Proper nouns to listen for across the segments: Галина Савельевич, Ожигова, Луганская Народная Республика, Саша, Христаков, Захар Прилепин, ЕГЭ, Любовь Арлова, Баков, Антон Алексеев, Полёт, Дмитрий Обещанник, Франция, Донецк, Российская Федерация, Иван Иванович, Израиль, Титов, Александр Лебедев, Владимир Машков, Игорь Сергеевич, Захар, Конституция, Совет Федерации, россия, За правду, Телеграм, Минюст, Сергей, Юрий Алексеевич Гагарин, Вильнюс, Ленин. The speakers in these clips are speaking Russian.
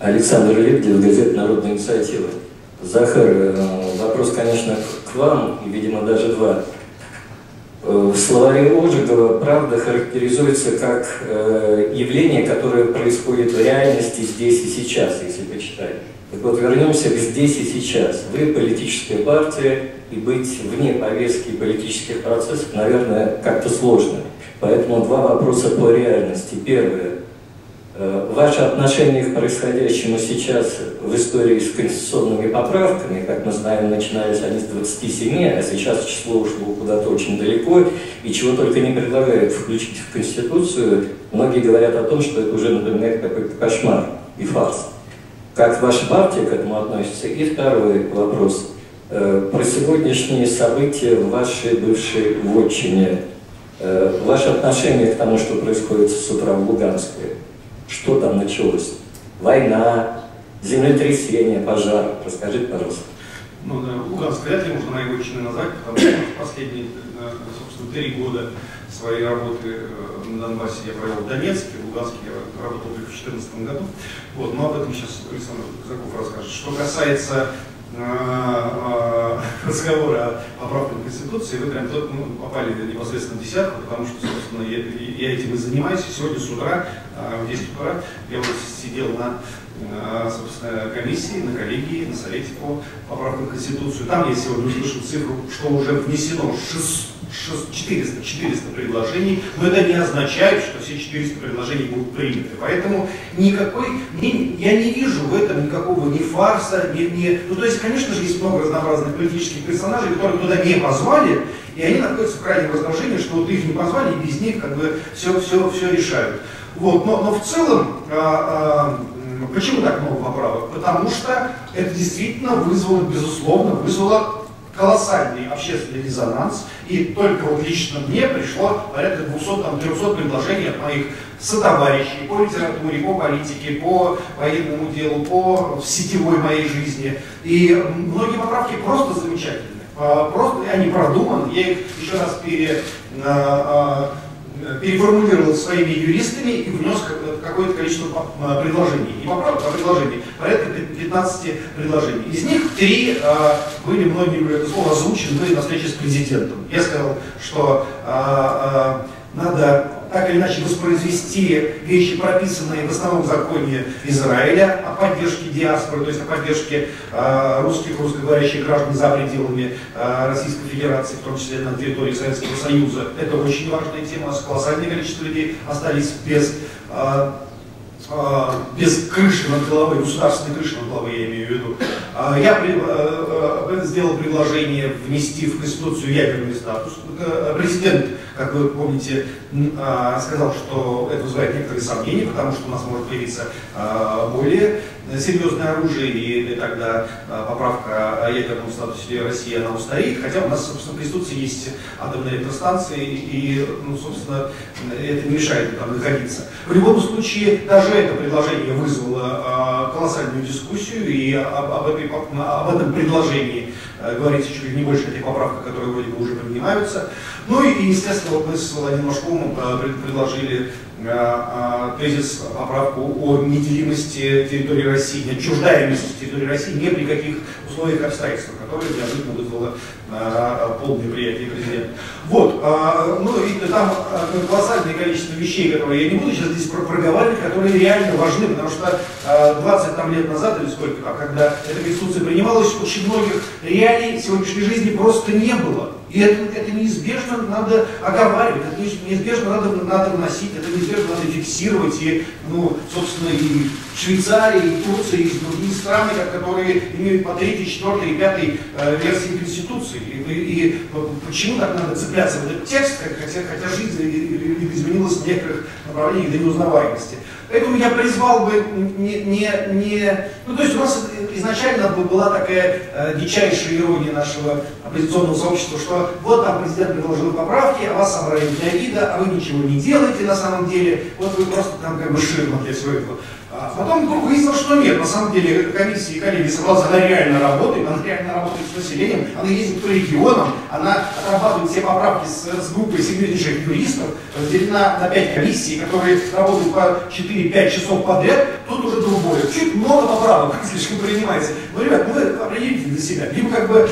Александр Лебедев, газета «Народная инициатива». Захар, вопрос, конечно, к вам, и, видимо, даже два. В словаре Ожигова правда характеризуется как явление, которое происходит в реальности здесь и сейчас, если почитать. Так вот, вернемся к «здесь и сейчас». Вы политическая партия, и быть вне повестки политических процессов, наверное, как-то сложно. Поэтому два вопроса по реальности. Первое. Ваше отношение к происходящему сейчас в истории с конституционными поправками, как мы знаем, начинались они с 27, а сейчас число ушло куда-то очень далеко, и чего только не предлагают включить в Конституцию, многие говорят о том, что это уже напоминает какой-то кошмар и фарс. Как ваша партия к этому относится? И второй вопрос. Про сегодняшние события в вашей бывшей вотчине. Ваше отношение к тому, что происходит с утра в Луганске. Что там началось? Война, землетрясение, пожар. Расскажите, пожалуйста. Ну да, Луганск вряд ли можно наивочно назвать, потому что последние, собственно, 3 года своей работы на Донбассе я провел в Донецке, в Луганске я работал только в 2014 году. Вот, но об этом сейчас Александр Заков расскажет. Что касается разговора о правках Конституции, вы прям тут, ну, попали непосредственно в десятку, потому что, собственно, я этим и занимаюсь. И сегодня с утра, в 10 утра, я уже сидел на, собственно, комиссии, на коллегии, на совете по поправкам Конституции. Там я сегодня услышал цифру, что уже внесено 400 предложений, но это не означает, что все 400 предложений будут приняты. Поэтому я не вижу в этом никакого ни фарса, ну, то есть, конечно же, есть много разнообразных политических персонажей, которых туда не позвали, и они находятся в крайнем раздражении, что вот их не позвали, и без них как бы все решают. Вот. Но в целом, почему так много поправок? Потому что это действительно вызвало колоссальный общественный резонанс, и только вот лично мне пришло порядка 200-300 предложений от моих сотоварищей по литературе, по политике, по военному делу, по сетевой моей жизни. И многие поправки просто замечательные, просто они продуманы, я их еще раз переформулировал своими юристами и внес какое-то количество предложений. Не поправок, а предложений. Порядка 15 предложений. Из них 3 были многими словами озвучены на встрече с президентом. Я сказал, что надо так или иначе воспроизвести вещи, прописанные в основном законе Израиля о поддержке диаспоры, то есть о поддержке русскоговорящих граждан за пределами Российской Федерации, в том числе на территории Советского Союза. Это очень важная тема, колоссальное количество людей остались без крыши над головой, государственной крыши над головой, я имею в виду. Я сделал предложение внести в Конституцию ядерный статус. Президент, как вы помните, сказал, что это вызывает некоторые сомнения, потому что у нас может появиться более серьезное оружие, и тогда поправка о ядерном статусе России, она устарит, хотя у нас, собственно, в Конституции есть атомные электростанции, и, ну, собственно, это не мешает там находиться. В любом случае, даже это предложение вызвало колоссальную дискуссию, и об этом предложении говорится чуть ли не больше этих поправок, которые вроде бы уже принимаются. Ну и, естественно, мы с Владимиром Машковым предложили тезис, поправку о неделимости территории России, отчуждаемости территории России ни при каких условиях и обстоятельствах, которые неожиданно вызвало полное неприятие президента. Вот, ну и там колоссальное количество вещей, которые я не буду сейчас здесь проговаривать, которые реально важны, потому что 20 там, лет назад, или сколько там, когда эта Конституция принималась, очень многих реалий сегодняшней жизни просто не было. И это неизбежно надо оговаривать, это неизбежно надо вносить, это неизбежно надо фиксировать. И, ну, собственно, и Швейцария, и Турция, и другие страны, которые имеют по 3, 4, 5 версии Конституции. И почему так надо цепляться в этот текст, хотя жизнь изменилась в некоторых направлениях до неузнаваемости. Поэтому я призвал бы Ну, то есть у нас изначально была такая дичайшая ирония нашего оппозиционного сообщества, что вот там президент предложил поправки, а вас собрали для вида, а вы ничего не делаете на самом деле, вот вы просто там как бы ширма для всего этого. А потом вдруг выяснилось, что нет, на самом деле комиссия и коллеги собралась, она реально работает с населением, она ездит по регионам, она разрабатывает все поправки с группой сильнейших юристов, разделена на 5 комиссий, которые работают по 4-5 часов подряд, тут уже другое. Чуть много поправок слишком принимается. Но, ребят, вы определите для себя. Либо как бы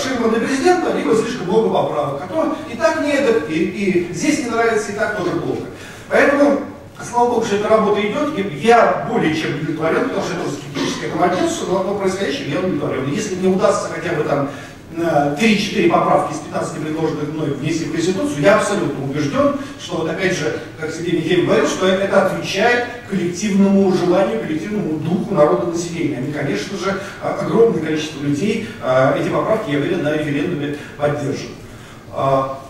ширма на президента, либо слишком много поправок, которые и так не идут, и здесь не нравится, и так тоже плохо. Поэтому, слава богу, что эта работа идет, и я более чем удовлетворен, потому что это скептическое командирство, но по происходящему я удовлетворен. Если мне удастся хотя бы там 3-4 поправки из 15 предложенных мной внести в Конституцию, я абсолютно убежден, что, вот опять же, как Сергей Михайлович говорил, что это отвечает коллективному желанию, коллективному духу народа населения. Они, конечно же, огромное количество людей эти поправки, я уверен, на референдуме поддержат.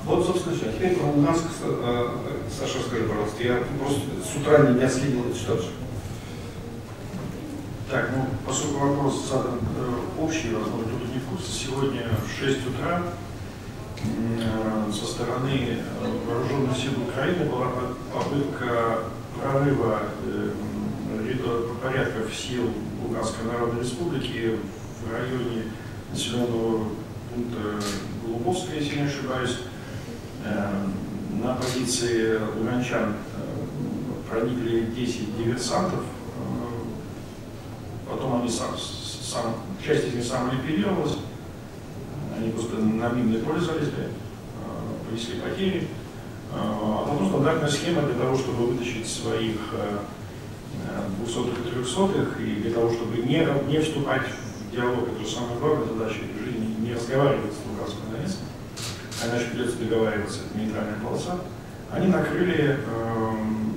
Вот, собственно, все. Теперь про Луганск, Саша, скажи, пожалуйста, я просто с утра не отследил эту ситуацию. Так, ну, поскольку вопрос задан общий, возможно, кто-то не в курсе, сегодня в 6 утра со стороны вооруженных сил Украины была попытка прорыва порядков сил Луганской Народной Республики в районе населенного пункта Голубовская, если не ошибаюсь, на позиции луганчан проникли 10 диверсантов, потом они часть из них самоликвидировалась, они просто на минные поле залезли, понесли потери. А потом стандартная схема для того, чтобы вытащить своих 200-х и 300-х, и для того, чтобы не вступать в диалог, это же самая главная задача в жизни, не разговаривать с Луганском и Донецком, иначе придется договариваться, это нейтральная полоса. Они накрыли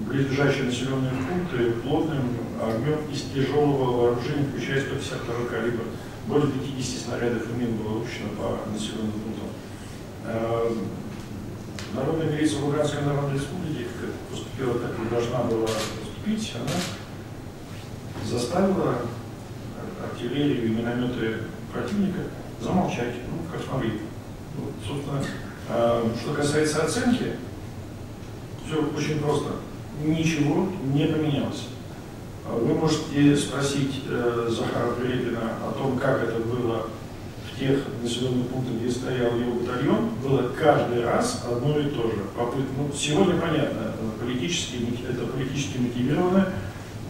ближайшие населенные пункты плотным огнем из тяжелого вооружения, включая 152 калибра. Более 50 снарядов и мин было выпущено по населенным пунктам. Народная милиция Луганской Народной Республики, как поступила, так и должна была поступить, она заставила артиллерию и минометы противника замолчать, ну, как смогли. Вот, собственно, что касается оценки, все очень просто. Ничего не поменялось. Вы можете спросить Захара Прилепина о том, как это было в тех населенных пунктах, где стоял его батальон. Было каждый раз одно и то же. Ну, сегодня понятно, это политически мотивированная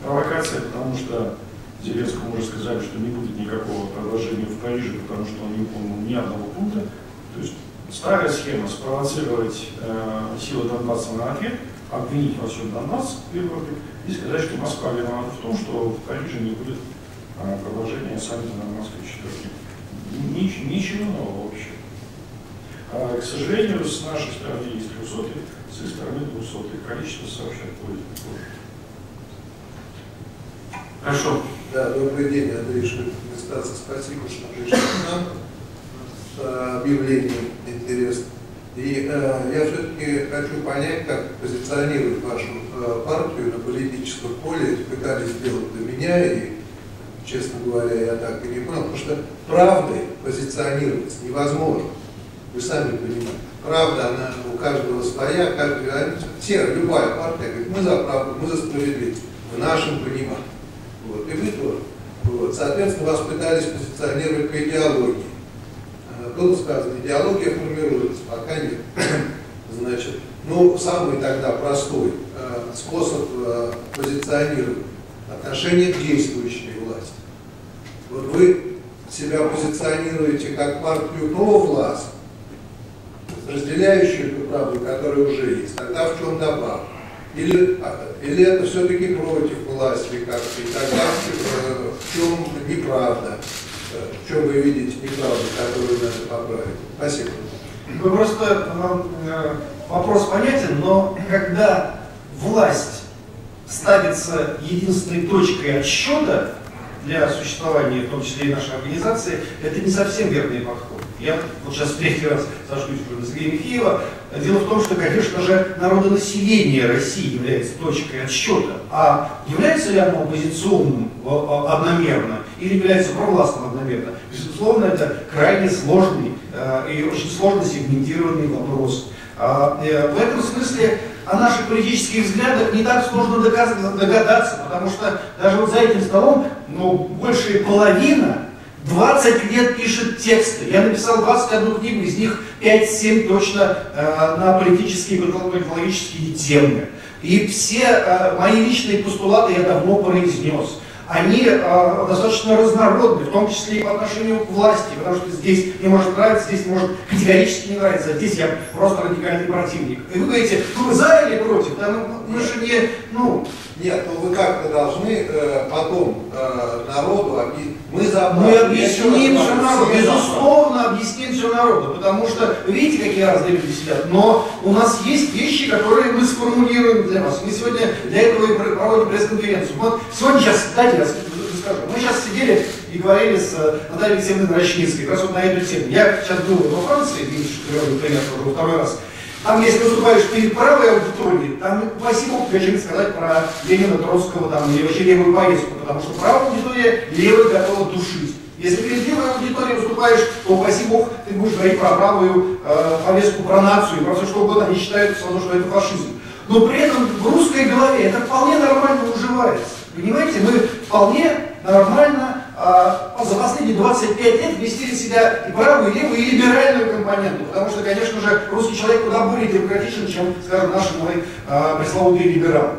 провокация, потому что Зеленскому уже сказали, что не будет никакого продолжения в Париже, потому что он не помнил ни одного пункта. То есть старая схема спровоцировать силы Донбасса на ответ, обвинить во всем Донбасс в Европе и сказать, что Москва виновата в том, что в Париже не будет продолжения саммита Нормандской четверки. Ничего нового вообще. К сожалению, с нашей стороны есть 300, с их стороны 200. Количество сообщат будет позже. Хорошо. Да, добрый день, Андрей Шевцов. Спасибо, что пришли на объявление интересно. И я все-таки хочу понять, как позиционировать вашу партию на политическом поле. Пытались сделать до меня, и, честно говоря, я так и не понял, потому что правдой позиционироваться невозможно. Вы сами понимаете. Правда, она у каждого своя, каждый говорит, все, любая партия говорит, мы за правду, мы за справедливость, в нашем понимании. Вот, и вы тоже. Вот. Соответственно, вас пытались позиционировать по идеологии. Было сказано, идеология формируется, пока нет. Значит, ну, самый тогда простой способ позиционировать отношение к действующей власти. Вот вы себя позиционируете как партию провласть, разделяющую эту правду, которая уже есть. Тогда в чем добавка? Или это все-таки против власти как-то, и тогда в чем неправда? В чем вы видите неправду, которую надо поправить? Спасибо. Вы просто, вопрос понятен, но когда власть ставится единственной точкой отсчета для существования, в том числе и нашей организации, это не совсем верный подход. Я вот сейчас в 3-й раз сошлюсь на Сергея Михеева. Дело в том, что, конечно же, народонаселение России является точкой отсчета. А является ли оно оппозиционным одномерно или является провластным одномерно? Безусловно, это крайне сложный и очень сложно сегментированный вопрос. В этом смысле о наших политических взглядах не так сложно догадаться, потому что даже вот за этим столом, ну, большая половина 20 лет пишет тексты. Я написал 21 книгу, из них 5-7 точно на политические и политологические темы. И все мои личные постулаты я давно произнес. Они достаточно разнородны, в том числе и по отношению к власти, потому что здесь мне может нравиться, здесь может категорически не нравиться, а здесь я просто радикальный противник. И вы говорите, вы за или против? Да, мы же не, ну... Нет, ну вы как-то должны потом народу объяснить. Мы объясним все народу, безусловно, объясним все народу, потому что, видите, какие разные люди сидят, но у нас есть вещи, которые мы сформулируем для вас. Мы сегодня для этого и проводим пресс-конференцию. Вот сегодня сейчас, дайте я скажу, мы сейчас сидели и говорили с Натальей Алексеевной Нарочницкой, как раз вот на эту тему. Я сейчас был во Франции, видишь, например, уже второй раз. Там, если выступаешь перед правой аудиторией, там спасибо, хочу сказать про Ленина, Троцкого, там, или вообще левую повестку, потому что правая аудитория левой готова душить. Если перед левой аудиторией выступаешь, то, спасибо, ты будешь говорить про правую повестку, про нацию, про все что угодно, они считают, что это фашизм. Но при этом в русской голове это вполне нормально уживается. Понимаете, мы вполне нормально за последние 25 лет вместили в себя и правую, и левую, и либеральную компоненту. Потому что, конечно же, русский человек куда более демократичен, чем, скажем, наши мои пресловутые либералы.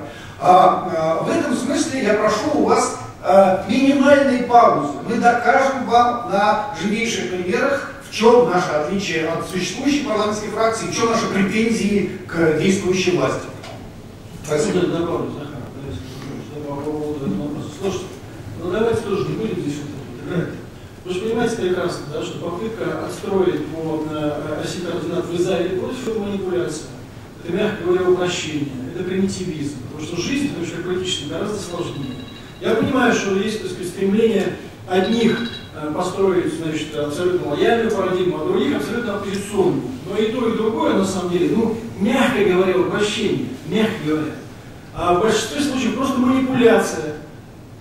В этом смысле я прошу у вас минимальной паузы. Мы докажем вам на живейших примерах, в чем наше отличие от существующей парламентской фракции, в чем наши претензии к действующей власти. Спасибо. Ну давайте тоже не будем здесь вот играть. Вы же понимаете прекрасно, да, что попытка отстроить по оси координат в Израиле против — это манипуляция. Это, мягко говоря, упрощение, это примитивизм. Потому что жизнь, потому что политически гораздо сложнее. Я понимаю, что есть, так сказать, стремление одних построить, значит, абсолютно лояльную парадигму, а других абсолютно оппозиционную. Но и то, и другое, на самом деле, ну, мягко говоря, упрощение, мягко говоря. А в большинстве случаев просто манипуляция.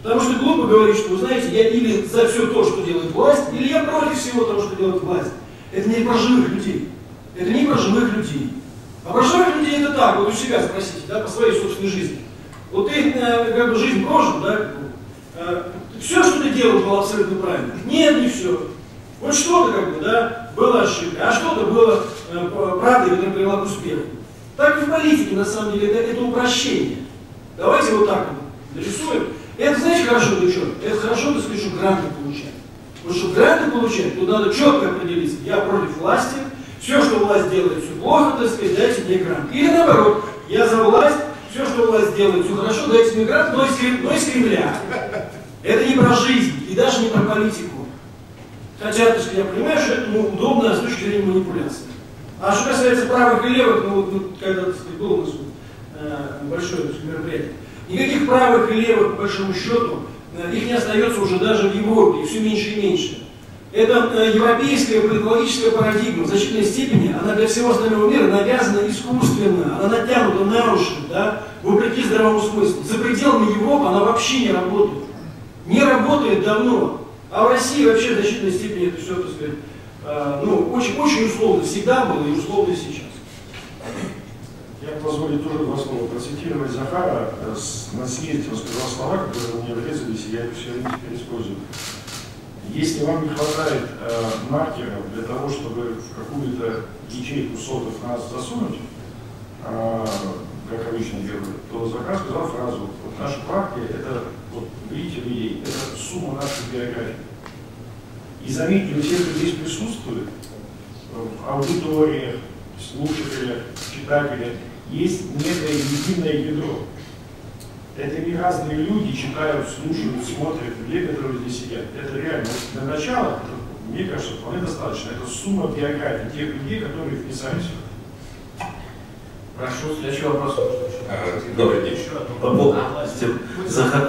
Потому что глупо говорить, что, вы знаете, я или за все то, что делает власть, или я против всего того, что делает власть. Это не про живых людей. Это не про живых людей. А про живых людей это так, вот у себя спросите, да, по своей собственной жизни. Вот ты как бы жизнь прожил, да, все, что ты делал, было абсолютно правильно. Нет, не все. Вот что-то как бы, да, было ошибка, а что-то было правдой, которая привела к успеху. Так и в политике, на самом деле, это упрощение. Давайте вот так вот нарисуем. Это, знаете, хорошо для чего? Это хорошо, так сказать, что гранты получать. Потому что гранты получать, тут надо четко определиться. Я против власти, все, что власть делает, все плохо, так сказать, дайте мне грант. Или наоборот, я за власть, все, что власть делает, все хорошо, дайте мне грант, но из Кремля. Это не про жизнь и даже не про политику. Хотя, так сказать, я понимаю, что это удобно с точки зрения манипуляции. А что касается правых и левых, ну вот когда, так сказать, было у нас большое, так сказать, мероприятие. Никаких правых и левых, по большому счету, их не остается уже даже в Европе, все меньше и меньше. Это европейская политологическая парадигма в значительной степени, она для всего остального мира навязана искусственно, она натянута на уши, да, вопреки здравому смыслу. За пределами Европы она вообще не работает. Не работает давно. А в России вообще в значительной степени это все, так сказать, ну, очень условно всегда было и условно сейчас. Я позволю тоже два слова процитировать Захара. На съезде он сказал слова, которые мне врезались, и я их все время теперь использую. Если вам не хватает маркеров для того, чтобы в какую-то ячейку сотов нас засунуть, как обычно делают, то Захар сказал фразу: вот наша партия — это, вот видите людей, это сумма нашей биографии. И заметьте, у всех здесь присутствует в аудиториях, слушателя, читателя, есть некое единое ядро. Это не разные люди читают, слушают, смотрят, люди, которые здесь сидят. Это реально. Для начала, мне кажется, вполне достаточно. Это сумма биографии тех людей, которые вписались. Прошу, следующий вопрос. Добрый день. По поводу, Захар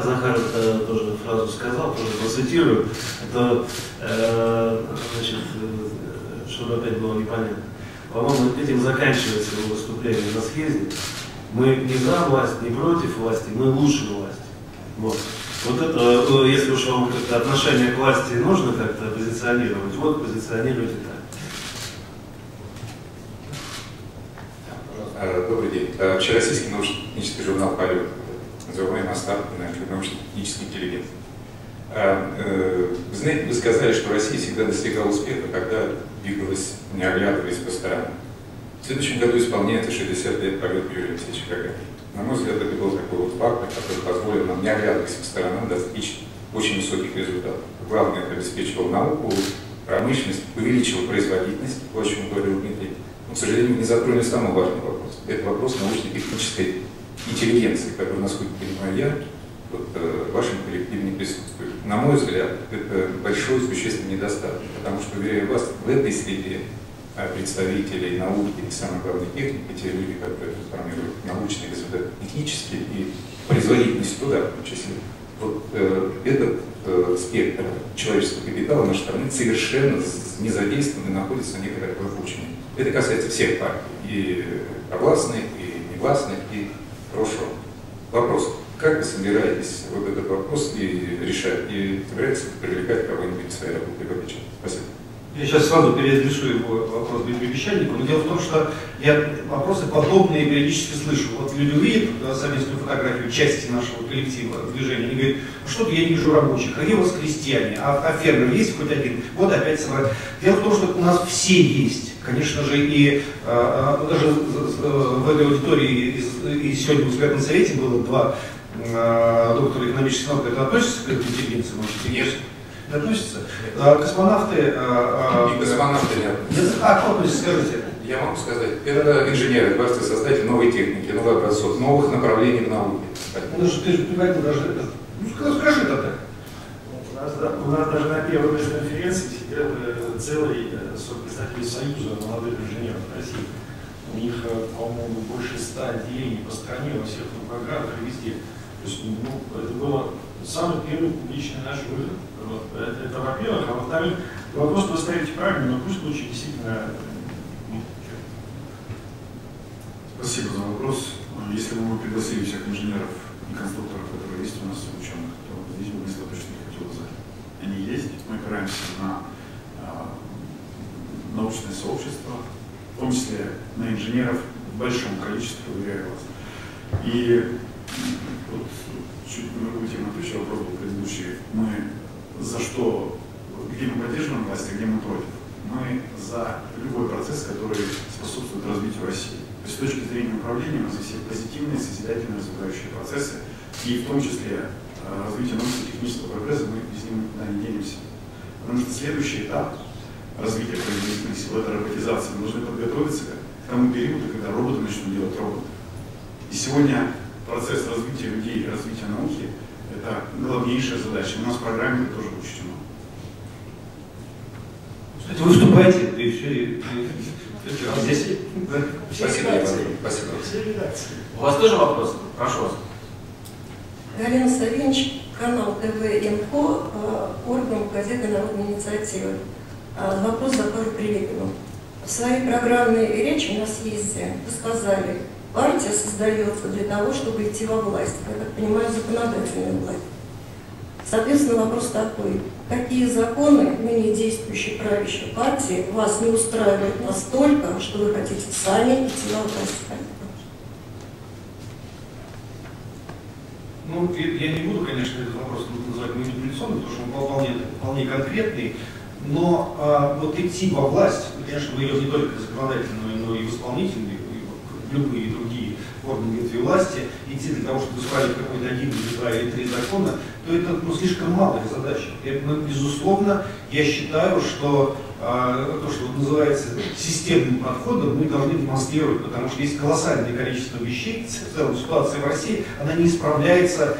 тоже фразу сказал, тоже процитирую. Это, значит, чтобы опять было непонятно. По-моему, этим заканчивается его выступление на съезде. Мы не за власть, не против власти, мы лучше власти. Вот. Вот это, ну, если уж вам как-то отношение к власти нужно как-то позиционировать, вот позиционируйте так. Добрый день. Общероссийский научно-технический журнал «Полёт», называемый наставкой на научно-технический интеллигент. Вы знаете, вы сказали, что Россия всегда достигала успеха, когда двигалась, не оглядываясь по сторонам. В следующем году исполняется 60 лет полёта Юрия Алексеевича Гагарина. На мой взгляд, это был такой вот фактор, который позволил нам, не оглядываясь по сторонам, достичь очень высоких результатов. Главное, это обеспечивало науку, промышленность, увеличивало производительность, о чем говорил Дмитрий. Но, к сожалению, не затронули самый важный вопрос. Это вопрос научно-технической интеллигенции, который, насколько понимаю я, вот, в вашем коллективе не присутствует. На мой взгляд, это большой существенный недостаток, потому что, уверяю вас, в этой среде представителей науки и, самое главное, техники, те люди, которые формируют научные результаты, технические и производительность труда, в том числе, вот этот спектр человеческого капитала нашей страны совершенно не задействован и находится в некоторой выпучении. Это касается всех партий, и властных, и невластных, и прошлого. Вопрос, как вы собираетесь вот этот вопрос и решать, и собираетесь привлекать кого-нибудь в своей работе в обещании? Спасибо. Я сейчас сразу переразрешу его вопрос Дмитрию Обещаннику, но дело в том, что я вопросы подобные периодически слышу. Вот люди увидят совместную фотографию части нашего коллектива движения, они говорят, что-то я не вижу рабочих, а где у вас крестьяне, а фермер есть хоть один? Вот опять собрать. Дело в том, что у нас все есть, конечно же, и даже в этой аудитории, и сегодня в экспертном совете было два доктора экономических наук, это относится к интеллигенции, может быть, конечно. Относятся? Космонавты... Не космонавты, нет. А кто относится, скажите? Я могу сказать. Это инженеры, просто создатели новой техники, новых образцов, новых направлений в науке. Ну что, ты же приводил даже... Ну скажи тогда. У нас даже на первой конференции сидел целый представитель Союза молодых инженеров России. У них, по-моему, больше 100 отделений по стране, во всех программах и везде. То есть, ну, это был самый первый публичный наш выход. Вот. Это во-первых, а во-вторых, вопрос вы ставите правильно, но в любом случае действительно... Спасибо за вопрос. Если бы мы пригласили всех инженеров и конструкторов, которые есть у нас, ученых, то здесь бы достаточно хватило за. Они есть, мы опираемся на научное сообщество, в том числе на инженеров в большом количестве, уверяю вас. И вот чуть на другую тему отвечал, вопрос был предыдущий. Мы за что, где мы поддерживаем власть, а где мы против. Мы за любой процесс, который способствует развитию России. То есть с точки зрения управления у нас есть все позитивные, созидательные, развивающие процессы, и в том числе развитие научно-технического прогресса, мы без него никуда не денемся. Потому что следующий этап развития производительных сил – это роботизация. Мы должны подготовиться к тому периоду, когда роботы начнут делать роботы. И сегодня процесс развития людей, развития науки – это главнейшая задача. У нас в программе это тоже учтено. Кстати, вы выступаете, да еще и здесь. Спасибо. Спасибо. У вас тоже вопрос? Прошу вас. Галина Савельевич, канал ТВ МКО, орган газеты «Народной инициативы». Вопрос Захару Прилепину. В своей программной речи у нас есть, вы сказали, партия создается для того, чтобы идти во власть, я так понимаю, законодательную власть. Соответственно, вопрос такой. Какие законы ныне действующей правящей партии вас не устраивают настолько, что вы хотите сами идти во власть? Ну, я не буду, конечно, этот вопрос называть манипуляционным, потому что он вполне конкретный. Но вот идти во власть, конечно, мы идем не только законодательную, но и в исполнительную, любые другие органы ветви власти, идти для того, чтобы исправить какой-то один или три закона, то это слишком малая задача. Безусловно, я считаю, что то, что называется системным подходом, мы должны демонстрировать, потому что есть колоссальное количество вещей, в целом ситуация в России, она не исправляется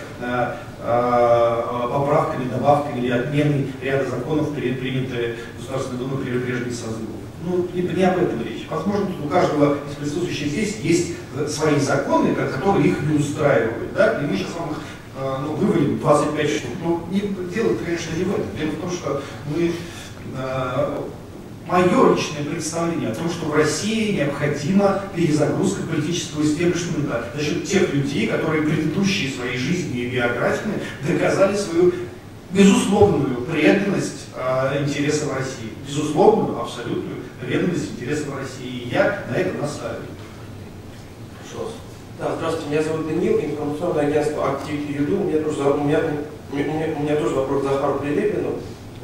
поправками, добавками или отменой ряда законов, принятые Государственной Думой при прежних созывах. Ну, не об этом речь. Возможно, у каждого из присутствующих здесь есть свои законы, которые их не устраивают. Да? И мы сейчас вам их вывалим 25 штук. Но дело, конечно, не в этом. Дело в том, что мы мое личное представление о том, что в России необходима перезагрузка политического истеблишмента за счет тех людей, которые предыдущие своей жизни и биографии доказали свою безусловную преданность интересам России. Безусловную, абсолютную преданность интересам России. И я на это настаиваю. Да, здравствуйте, меня зовут Данил, информационное агентство «Актив Юду». У меня тоже вопрос к Захару Прилепину.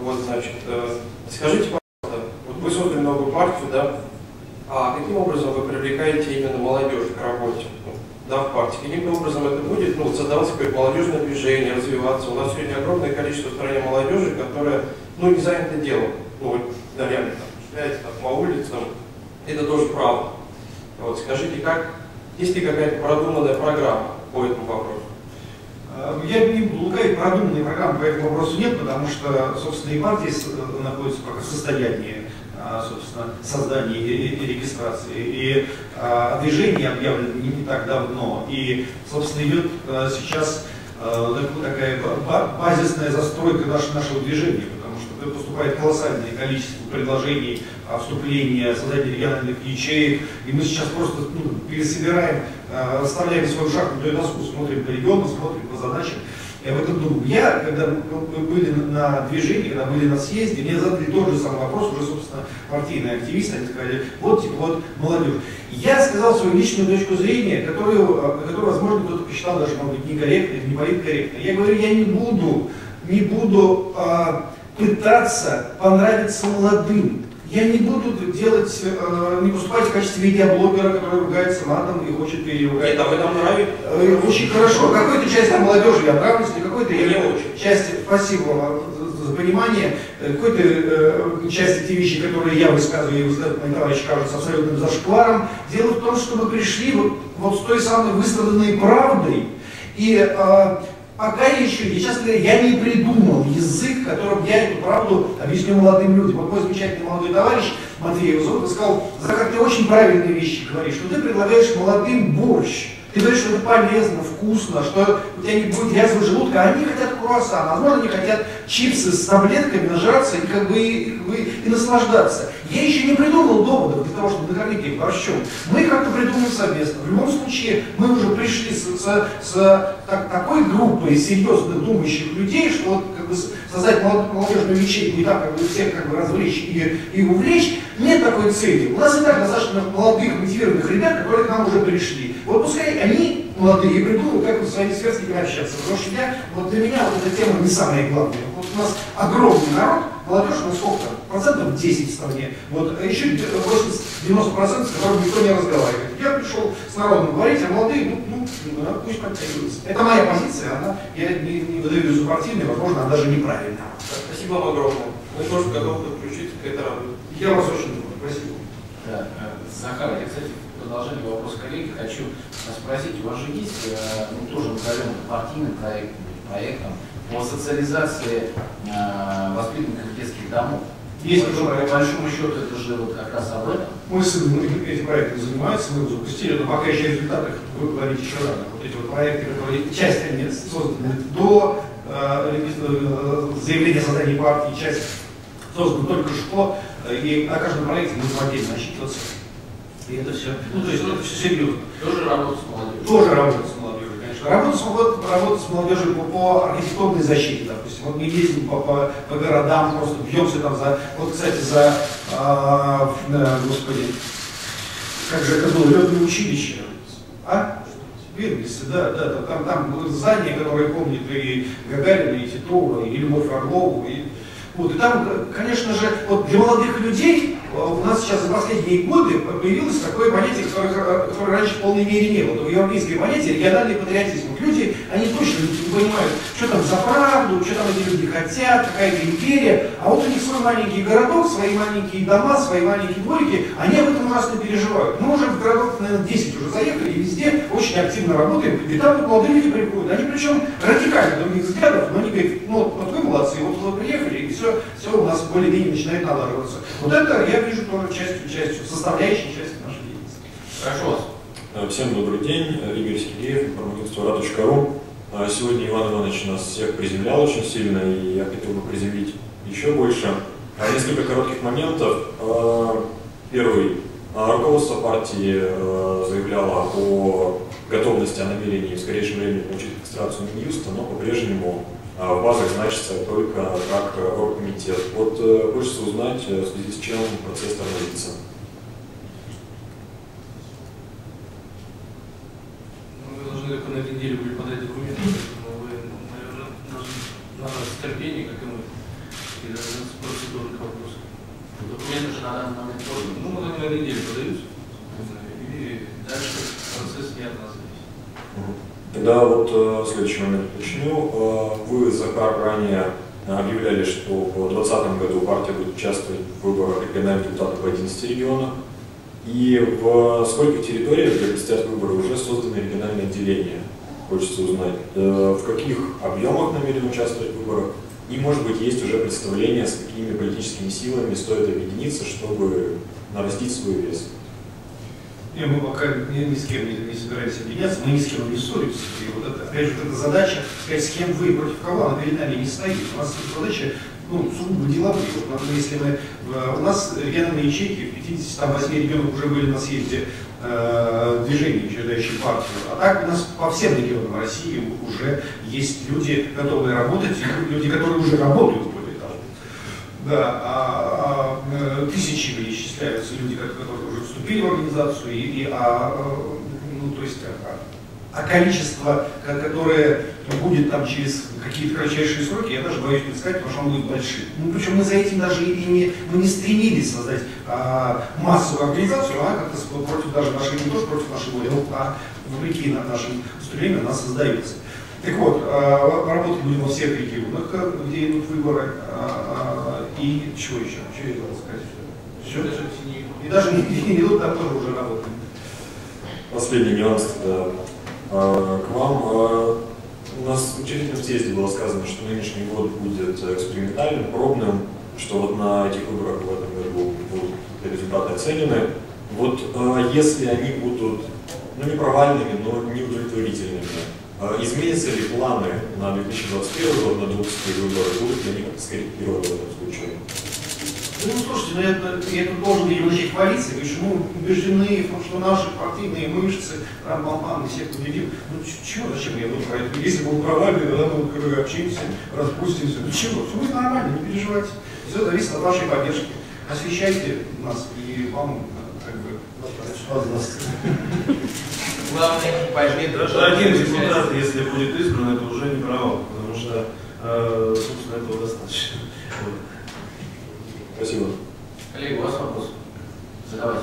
Вот, значит, скажите, пожалуйста, вот вы создали новую партию, да, а каким образом вы привлекаете именно молодежь к работе, да, в партии? Каким образом это будет, ну, создаваться какое-то молодежное движение, развиваться? У нас сегодня огромное количество в стране молодежи, которая, ну, не занята делом. Ну, вот, да, реально, шляется по улицам, это тоже правда. Вот, скажите, как... Есть ли какая-то продуманная программа по этому вопросу? Я не полагаю, продуманной программы по этому вопросу нет, потому что, собственно, и партии находятся пока в состоянии, собственно, создания и регистрации. И движение объявлено не так давно. И, собственно, идет сейчас такая базисная застройка нашего движения, потому что поступает колоссальное количество предложений, вступления, создания региональных ячеек. И мы сейчас просто, ну, пересобираем, расставляем свою шахматную доску, смотрим по региону, смотрим по задачам. Я в этом думаю. Я, когда мы были на движении, когда были на съезде, мне задали тот же самый вопрос, уже, собственно, партийные активисты, они сказали, вот, типа, вот, молодежь. Я сказал свою личную точку зрения, которую возможно, кто-то посчитал даже, может быть, некорректной, не политкорректной. Я говорю, я не буду пытаться понравиться молодым. Я не буду делать, не поступать в качестве видеоблогера, который ругается матом и хочет переругать. Нет, а вы нам нравитесь? Очень хорошо. Какой-то части молодежи я нравлюсь, не какой-то я не очень. Часть, спасибо вам за понимание, какой-то части те вещи, которые я высказываю, и мои товарищи кажутся абсолютным зашкваром. Дело в том, что мы пришли вот с той самой выстраданной правдой. И пока еще, я честно говоря, я не придумал язык, которым я эту правду объясню молодым людям. Вот мой замечательный молодой товарищ Матвей Узоров сказал, Захар, ты очень правильные вещи говоришь, что ты предлагаешь молодым борщ. Ты говоришь, что это полезно, вкусно, что у тебя не будет язвы желудка, а они хотят круассан, возможно, они хотят чипсы с таблетками, нажраться и как бы и наслаждаться. Я еще не придумал доводов для того, чтобы накормить их борщом. Мы как-то придумали совместно. В любом случае, мы уже пришли с такой группой серьезных думающих людей, что вот, как бы, создать молодежную ячейку и так как бы всех как бы развлечь и увлечь, нет такой цели. У нас и так достаточно молодых, мотивированных ребят, которые к нам уже пришли. Вот пускай они, молодые, придумают, как со своими сверстниками общаться. Потому что для меня вот эта тема не самая главная. Вот у нас огромный народ, молодежь, ну сколько? Процентов 10 в стране. Вот, а еще 80–90%, с которыми никто не разговаривает. Я пришел с народом говорить, а молодые, ну пусть подтягиваются. Это моя позиция, я не выдаю ее за партийную, возможно, она даже неправильная. Спасибо вам огромное. Мы тоже готовы подключиться к этой работе. Я вас очень люблю. Спасибо. Да, Захар, я, кстати, в продолжение вопроса коллеги хочу спросить, у вас же есть, тоже назовем партийным проектом по социализации воспитанных детских домов? Есть проект. По большому счету это же вот как раз об этом. Мы с этим проектом занимаемся, мы его запустили, но пока еще результаты, вы говорите, еще рано. Вот эти вот проекты, которые часть они созданы до заявления о создании партии, часть создана только что, и на каждом проекте мы отдельно отчитываться. И это все. Ну, то есть это все серьезно. Тоже работа с молодежью. Тоже работа с молодежью. Работа с молодежью по архитектурной защите, допустим. Вот мы ездим по городам, просто бьемся там за... Вот, кстати, за... господи, как же это было? Летное училище. А? Вернись, да. Там здание, которое помнит и Гагарина, и Титова, и Любовь Арлову. Вот, и там, конечно же, вот для молодых людей у нас сейчас за последние годы появилось такое понятие, которое раньше в полной мере не было. В европейское понятие региональный патриотизм. Люди, они точно не понимают, что там за правду, что там эти люди хотят, какая-то империя. А вот у них свой маленький городок, свои маленькие дома, свои маленькие дворики, они об этом ужасно переживают. Мы уже в городок, наверное, 10 уже заехали, и везде очень активно работаем. И там вот молодые люди приходят. Они причем радикально других взглядов, но они говорят, ну вот вы молодцы, вот вы приехали, и все у нас более-менее начинает налаживаться. Вот это я вижу тоже частью, составляющей частью нашей деятельности. Хорошо. Всем добрый день. Игорь Сергеевич, информагентство.ру. Сегодня Иван Иванович нас всех приземлял очень сильно, и я хотел бы приземлить еще больше. Несколько коротких моментов. Первый. Руководство партии заявляло о готовности, о намерении в скорейшем времени получить регистрацию Минюста, но по-прежнему в базах значится только как оргкомитет. Вот хочется узнать, в связи с чем процесс тормозится. терпение, как и мы, и процедурных вопросов. Документы же надо нам тоже, ну, на неделю подаются, и дальше процесс не от нас зависит. Тогда вот следующий момент уточню. Вы, Захар, ранее объявляли, что в 2020 году партия будет участвовать в выборах региональных депутатов в 11 регионах. И в скольких территориях, где предстоят выборы, уже созданы региональные отделения? Хочется узнать, в каких объемах намерены участвовать в выборах? И, может быть, есть уже представление, с какими политическими силами стоит объединиться, чтобы нарастить свой вес? Нет, мы пока ни с кем не собираемся объединяться, мы ни с кем не ссоримся. И вот это, опять же, это задача, сказать, с кем вы, против кого, она перед нами не стоит. У нас задача, ну, сугубо деловые. Вот, если мы, у нас региональные ячейки в 58 регионах уже были на съезде движения, учреждающие партию. А так у нас по всем регионам России уже есть люди, готовые работать, люди, которые уже работают. Да, тысячи перечисляются люди, которые уже вступили в организацию, ну, то есть, количество, которое будет там через какие-то кратчайшие сроки, я даже боюсь предсказать, потому что оно будет большим. Ну, причем мы за этим даже и не стремились создать массовую организацию, она как-то против даже нашей, не тоже против нашей воли, а вопреки нашим стремлениям она создается. Так вот, работать будем во всех регионах, где идут выборы, и чего еще? Что я хотел сказать? Все, и даже не идут, там тоже уже работаем. Последний нюанс, да. К вам. У нас в учредительном съезде было сказано, что нынешний год будет экспериментальным, пробным, что вот на этих выборах в этом году будут результаты оценены. Вот если они будут, ну, не провальными, но не удовлетворительными, изменятся ли планы на 2021 год, на думские выборы, будут ли они скорректированы в этом случае? Ну, слушайте, я тут должен перевозить коалиции, почему убеждены, что наши партийные мышцы, рам-бам-бам, всех победим. Ну, чего, зачем я буду говорить? Если будут провальны, тогда мы общаемся, распустимся. Ну, чего? Все будет нормально, не переживайте. Все зависит от вашей поддержки. Освещайте нас, и вам, как бы, достаточно. Главное, пойми, дорогие депутаты, если будет избран, это уже не провал, потому что, собственно, этого достаточно. Вот. Спасибо. Коллеги, у вас вопрос? Задавайте.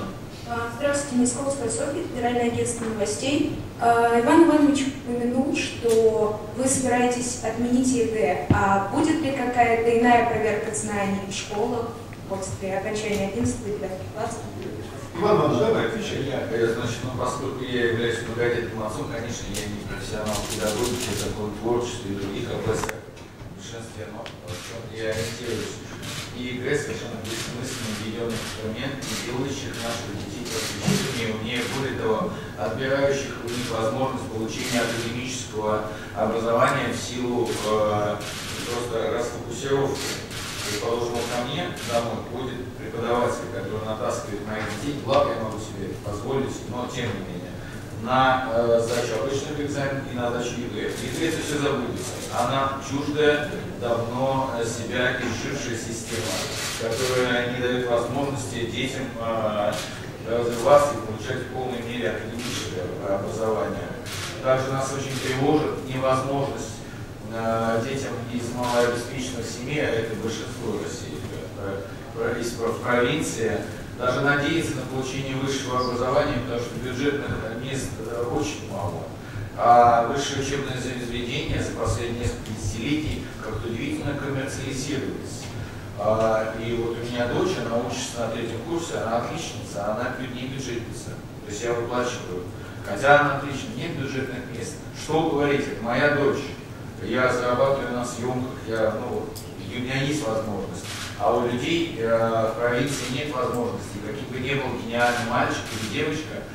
Здравствуйте, Несковская Софья, Федеральное агентство новостей. Иван Иванович упомянул, что вы собираетесь отменить ЕГЭ. А будет ли какая-то иная проверка знаний в школах после окончания 11 и 9 классов? Иван Иванович, давай, отвечай. Значит, поскольку я являюсь многодетным отцом, конечно, я не профессионал в педагогике, закон творчества и других областях. В большинстве, но я ориентируюсь. И ЕГЭ совершенно бессмысленно введенный инструмент, не делающих наших детей просвещеннее, умнее, более того, отбирающих у них возможность получения академического образования в силу просто расфокусировки. Положено ко мне, домой будет преподаватель, который натаскивает моих детей, благо я могу себе позволить, но тем не менее, на сдачу обычных экзаменов и на сдачу ЕГЭ. ЕГЭ это все забудется. Она чуждая, давно себя изжившая система, которая не дает возможности детям развиваться и получать в полной мере академическое образование. Также нас очень тревожит невозможность детям из малообеспеченных семей, а это большинство России, в провинции, даже надеяться на получение высшего образования, потому что бюджетных мест очень мало. А высшее учебное заведение за последние несколько десятилетий как-то удивительно коммерциализировалось. И вот у меня дочь, она учится на третьем курсе, она отличница, она не бюджетница, то есть я выплачиваю. Хотя она отличница, нет бюджетных мест. Что говорить, это моя дочь. Я зарабатываю на съемках, у меня есть возможность, а у людей в провинции нет возможности. Каким бы ни был гениальный мальчик или девочка,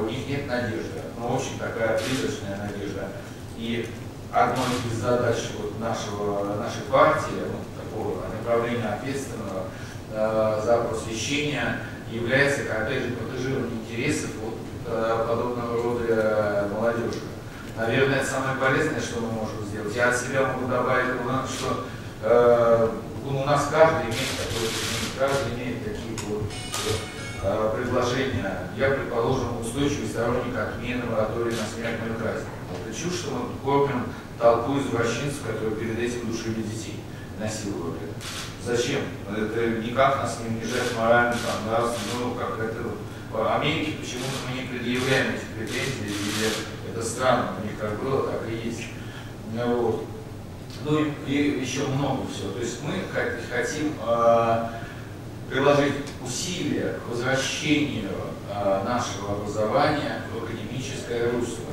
у них нет надежды, но очень такая призрачная надежда. И одной из задач вот нашей партии, такого направления ответственного за просвещение, является, опять же, протежирование интересов подобного рода молодежи. Наверное, это самое полезное, что мы можем сделать. Я от себя могу добавить, что у нас каждый имеет такие вот предложения. Я, предположим, устойчивый сторонник отмены моратория на смертную казнь. Это чушь, что мы кормим толпу извращенцев, которые перед этим душили детей, насиловали. Зачем? Это никак нас не унижает морально, там, нравственно, ну, как это в Америке почему-то мы не предъявляем эти претензии, или это странно, у них как было, так и есть. Вот. Ну и еще много всего. То есть мы хотим приложить усилия к возвращению нашего образования в академическое русло.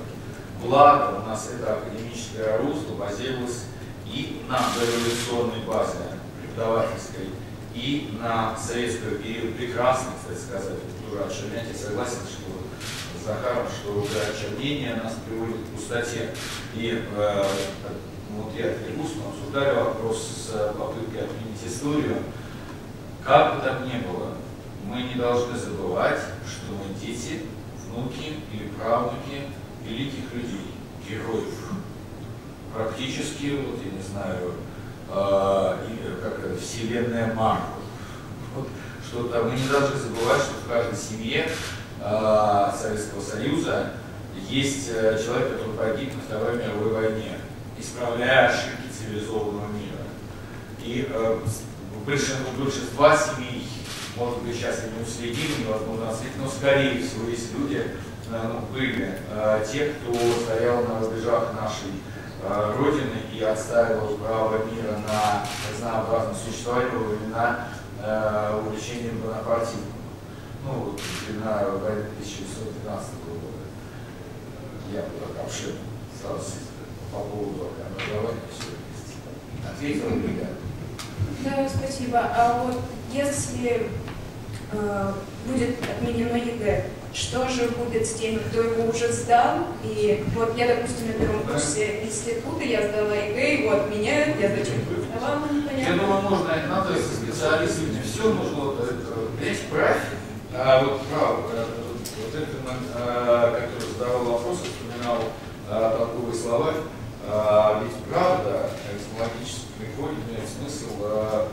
Благо у нас это академическое русло базировалось и на дореволюционной базе преподавательской, и на советского периода. Прекрасно, кстати сказать, тоже отчернять. Я согласен, что с Захаром, что уже отчернение нас приводит к пустоте. И вот я отвернусь, мы обсуждали вопрос с попыткой отменить историю. Как бы там ни было, мы не должны забывать, что мы дети, внуки или правнуки великих людей, героев. Практически, вот я не знаю, как вселенная Марку. Вот, что там, мы не должны забывать, что в каждой семье Советского Союза есть человек, который погиб на Второй мировой войне, исправляя ошибки цивилизованного мира. И у большинства семей, может быть, сейчас и не уследили, невозможно отследить, но скорее всего есть люди, были те, кто стоял на рубежах нашей Родины и отстаивал право мира на разнообразное существование во времена увлечения Бонапартизмом. Ну, вот, времена войны 1912 года. Я был так обширен сразу по поводу образования все вместе. Ответил ли я? Да, спасибо. А вот если будет отменено ЕГЭ, что же будет с теми, кто его уже сдал? И вот я, допустим, на первом курсе института, я сдала ЕГЭ, его отменяют, я зачем сдала, непонятно. Я думаю, можно, надо специалисту, не все нужно, есть правь, вот право, вот это, который задавал вопрос, вспоминал толковые слова, ведь правда, эксплуатически приходит, имеет смысл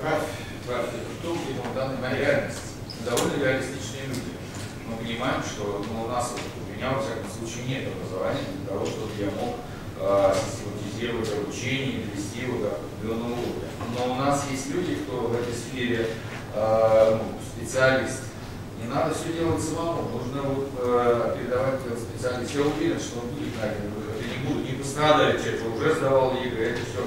правь, правь, кто в данной реальности, довольно реалистичные люди. Мы понимаем, что у нас, у меня, во всяком случае, нет образования для того, чтобы я мог систематизировать обучение, довести его до определенного уровня. Но у нас есть люди, кто в этой сфере специалист. Не надо все делать самому, нужно передавать специалисту. Я уверен, что он будет найден выход. Не пострадает те, кто уже сдавал ЕГЭ, это все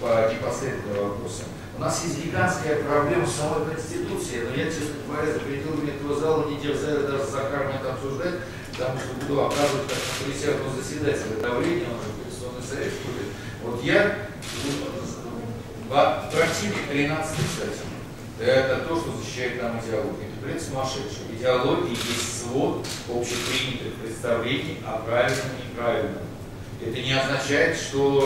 по непосредственным вопросам. У нас есть гигантская проблема с самой Конституцией, но я, честно говоря, за пределами этого зала не дерзаю даже с Захаром это обсуждать, потому что буду оказывать как присяжного заседателя давление, он же Конституционный совет будет. Вот я противник 13-й статьи. Это то, что защищает нам идеологию. Это бред сумасшедший. В идеологии есть свод общепринятых представлений о правильном и неправильном. Это не означает, что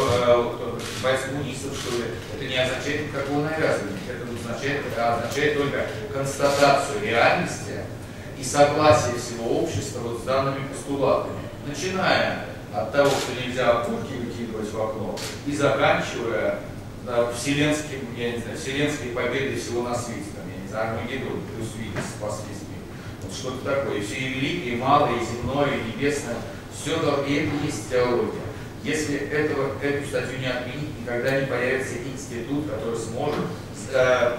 бойцу унисов, что ли, это не означает никакого навязывания. Это означает только констатацию реальности и согласие всего общества вот с данными постулатами. Начиная от того, что нельзя окурки выкидывать в окно, и заканчивая вселенским, я не знаю, вселенской победой всего на свете. Там, я не знаю, Армагеддон плюс Вильнюс спасли СМИ. Вот что-то такое. И все и великое, и малое, и земное, и небесное. Все это есть теология. Если эту статью не отменить, никогда не появится институт, который сможет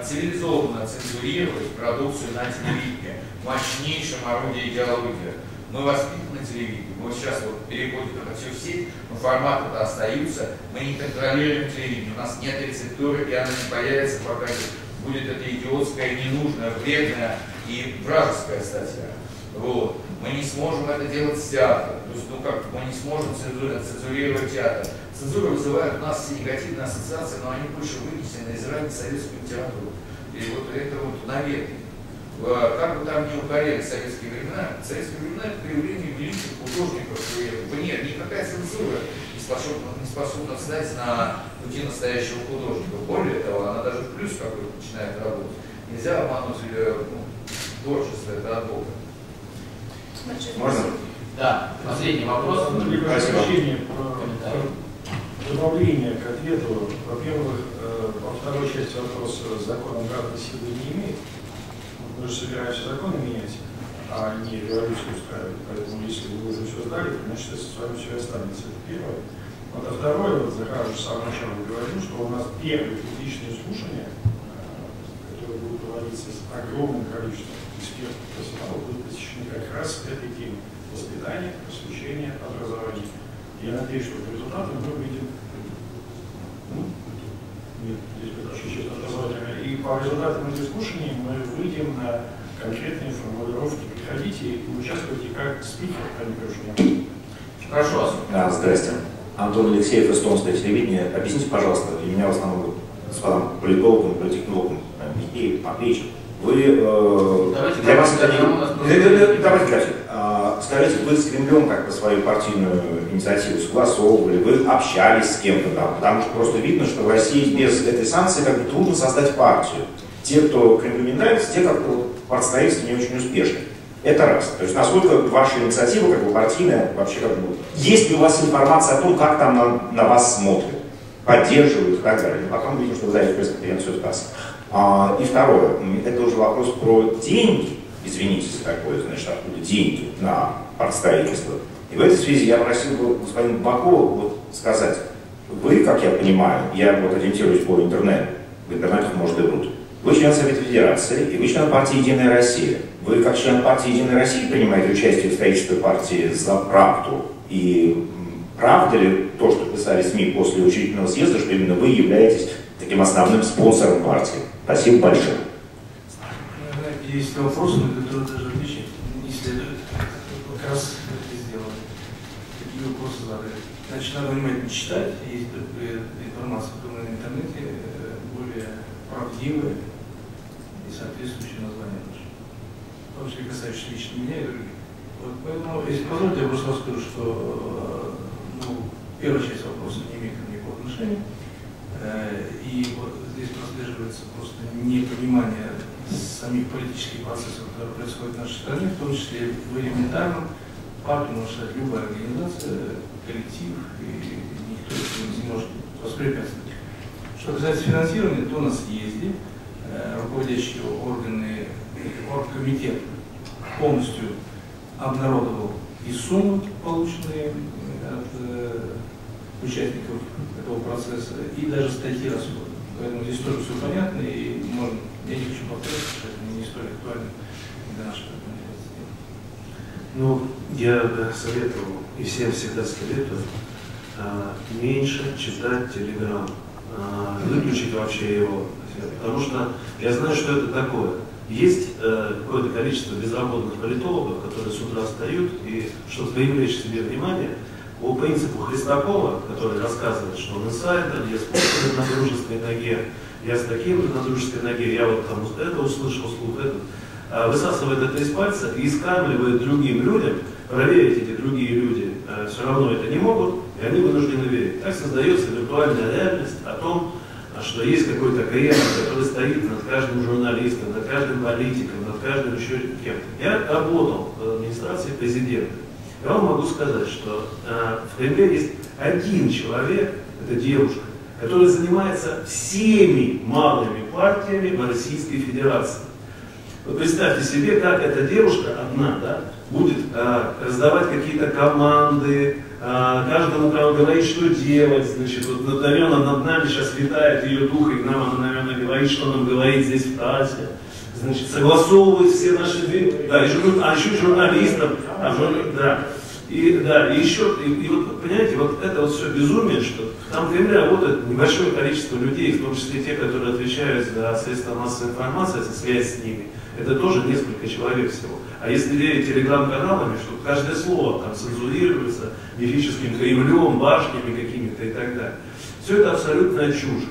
цивилизованно цензурировать продукцию на телевидении. Мощнейшим орудием идеологии. Мы воспитаны на телевидении. Мы сейчас вот переходим на всю сеть, но форматы-то остаются. Мы не контролируем телевидение. У нас нет рецептуры, и она не появится, пока будет эта идиотская, ненужная, вредная и вражеская статья. Вот. Мы не сможем это делать с театром. То есть, мы не сможем цензурировать театр. Цензура вызывает у нас все негативные ассоциации, но они больше вынесены из ранней советскую литературу. И вот это вот наверное. Как бы там ни укоряли советские времена, это проявление великих художников. И, нет, никакая цензура не способна встать на пути настоящего художника. Более того, она даже в плюс какой-то начинает работать. Нельзя обмануть творчество, это от Бога. Можно? Да, последний вопрос. Ощущение про добавление к ответу. Во-первых, во второй части вопрос закона обратной силы не имеет. Мы же собираемся законы менять, а не революцию устраивать. Поэтому, если вы уже все сдали, значит, с вами все останется. Это первое. Вот о здоровье, вот Захар же с самого начала говорил, что у нас первые публичные слушания, которые будут проводиться с огромным количеством экспертов персонала, будут посвящены как раз этой теме воспитания, просвещения, образования. Я надеюсь, что по результатам мы увидим, и по результатам этих слушаний мы выйдем на конкретные формулировки. Приходите и участвуйте как спикер, а не пришел. Хорошо. Да, здрасте. Антон Алексеев, эстонское телевидение. Объясните, пожалуйста, для меня в основном господам политологам, политтехнологам, Михеев, Матвеевич, вы... для вас это не... Давайте график. Скажите, вы с Кремлем как-то свою партийную инициативу согласовывали, вы общались с кем-то там, потому что просто видно, что в России без этой санкции как бы трудно создать партию. Те, кто Кремлю не нравится, те как-то противостоятся не очень успешны. Это раз. То есть насколько ваша инициатива как бы партийная вообще как бы... Есть ли у вас информация о том, как там на вас смотрят, поддерживают и так далее? Потом видим, что вы дали пресс-конференцию ТАСС. И второе, это уже вопрос про деньги. Извините за такое, значит, откуда деньги на представительство. И в этой связи я просил бы господина Бакова вот сказать, вы, как я понимаю, я вот ориентируюсь по интернету, в интернетах может и врут, вы член Совета Федерации и вы член партии «Единая Россия». Вы, как член партии «Единая Россия», принимаете участие в строительстве партии «За правду». И правда ли то, что писали СМИ после учредительного съезда, что именно вы являетесь таким основным спонсором партии? Спасибо большое. Есть вопросы, на которые даже отвечать не следует. Как раз это сделано. Такие вопросы задали. Значит, надо внимательно читать. Есть информация, которая на интернете более правдивая и соответствующее название тоже. В том числе касающееся лично меня и других. Вот, поэтому, если позволите, я просто скажу, что первая часть вопроса не имеет никакого отношения. И вот здесь прослеживается просто непонимание самих политических процессов, которые происходят в нашей стране, в том числе в элементарном партии может стать любая организация, коллектив, и никто не может воспрепятствовать. Что касается финансирования, то на съезде руководящие органы, оргкомитет полностью обнародовал и суммы, полученные от участников этого процесса, и даже статьи расходов. Поэтому здесь тоже все понятно, и можно, я не хочу повторять, что это не столь актуально для нашей конференции. Ну, я советовал, и всем всегда советую, меньше читать Телеграм, выключить вообще его. Потому что я знаю, что это такое. Есть какое-то количество безработных политологов, которые с утра встают, и чтобы привлечь себе внимание, по принципу Христакова, который рассказывает, что он инсайдер, я с таким на дружеской ноге, я с таким на дружеской ноге, я вот там это услышал, слух это, высасывает это из пальца и скармливает другим людям, проверить эти другие люди все равно это не могут, и они вынуждены верить. Так создается виртуальная реальность о том, что есть какой-то КМ, который стоит над каждым журналистом, над каждым политиком, над каждым еще кем-то. Я работал в администрации президента. Я вам могу сказать, что в Кремле есть один человек, это девушка, которая занимается всеми малыми партиями в Российской Федерации. Вот представьте себе, как эта девушка одна, да, будет раздавать какие-то команды, каждому, кому говорит, что делать. Значит, вот, наверное, над нами сейчас летает ее дух, и нам она, наверное, говорит, что нам говорит здесь в ТАССе. Значит, согласовывать все наши двери, да, еще журналистов, да, и еще, и вот, понимаете, вот это вот все безумие, что там в Кремле работает небольшое количество людей, в том числе те, которые отвечают за средства массовой информации, за связь с ними, это тоже несколько человек всего. А если верить телеграм-каналами, что каждое слово там цензурируется мифическим Кремлем, башнями какими-то и так далее, все это абсолютная чушь.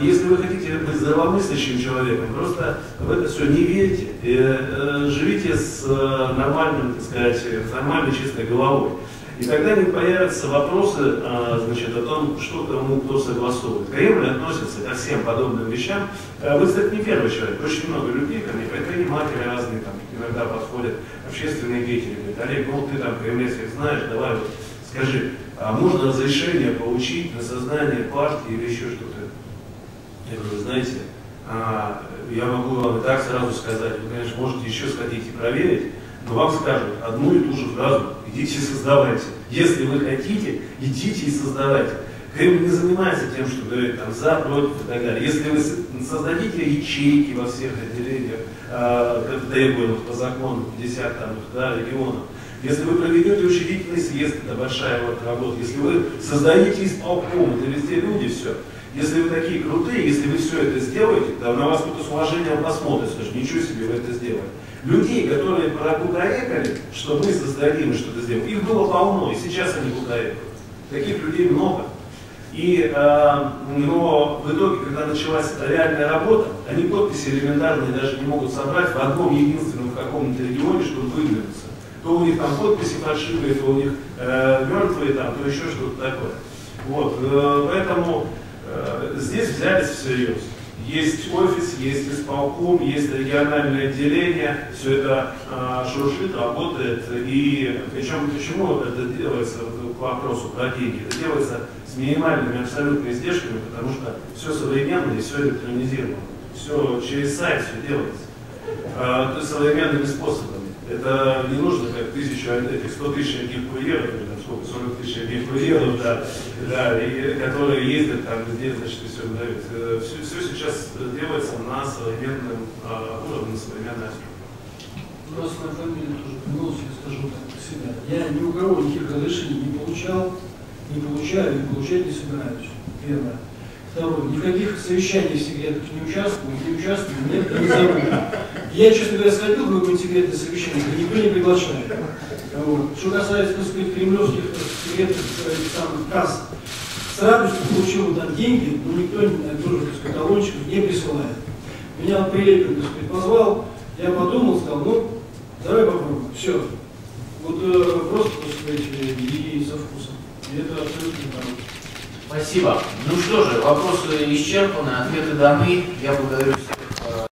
Если вы хотите быть здравомыслящим человеком, просто в это все не верьте, живите с нормальным, так сказать, с нормальной чистой головой. И тогда не появятся вопросы, значит, о том, что кому кто согласовывает. Кремль относится ко всем подобным вещам. Вы, кстати, не первый человек, очень много людей ко мне, предприниматели разные, там, иногда подходят общественные деятели, говорят: Олег, ну ты там кремлевских знаешь, давай вот скажи, а можно разрешение получить на создание партии или еще что-то? Я говорю: знаете, я могу вам и так сразу сказать, вы, конечно, можете еще сходить и проверить, но вам скажут одну и ту же фразу: идите и создавайте. Если вы хотите, идите и создавайте. Кремль не занимается тем, что говорит там за, против и так далее. Если вы создадите ячейки во всех отделениях, требуемых по закону 50 там, да, регионов, если вы проведете учредительный съезд, это большая вот работа, если вы создадите исполком, это везде люди, все. Если вы такие крутые, если вы все это сделаете, то на вас кто-то с уважением посмотрит, скажет, ничего себе, вы это сделали. Людей, которые покукарекали, что мы создали, мы что-то сделали, их было полно, и сейчас они кукарекают. Таких людей много. Но в итоге, когда началась реальная работа, они подписи элементарные даже не могут собрать в одном единственном каком-то регионе, чтобы выдвинуться. То у них там подписи фальшивые, то у них мертвые там, то еще что-то такое. Вот, поэтому здесь взялись всерьез. Есть офис, есть исполком, есть региональное отделение, все это шуршит, работает. И причем почему это делается к вопросу про деньги? Это делается с минимальными абсолютно издержками, потому что все современное и все электронизировано. Все через сайт все делается. То есть современными способами. Это не нужно как 100 тысяч одних курьеров, там сколько, 40 тысяч одних курьеров, да, и которые ездят там, где, значит, и все выдают. Все сейчас делается на современном уровне, на современной основе. Раз на фамилию тоже принялся, я скажу так про себя. Я ни у кого никаких разрешений не получал, не получаю, не получать не собираюсь. Первое. Второе. Никаких совещаний секретных не участвую, мне это не забыли. Я, честно говоря, сходил в какое-нибудь секретное совещание, но никто не приглашает. Вот. Что касается, так сказать, кремлевских секретных самых касс, с радостью получил там деньги, но никто тоже, так сказать, талончиков не присылает. Меня Прилепин, так сказать, позвал, я подумал, сказал, ну, давай попробуем, все. Вот просто, так сказать, и со вкусом. И это абсолютно не так. Спасибо. Ну что же, вопросы исчерпаны, ответы даны. Я благодарю всех.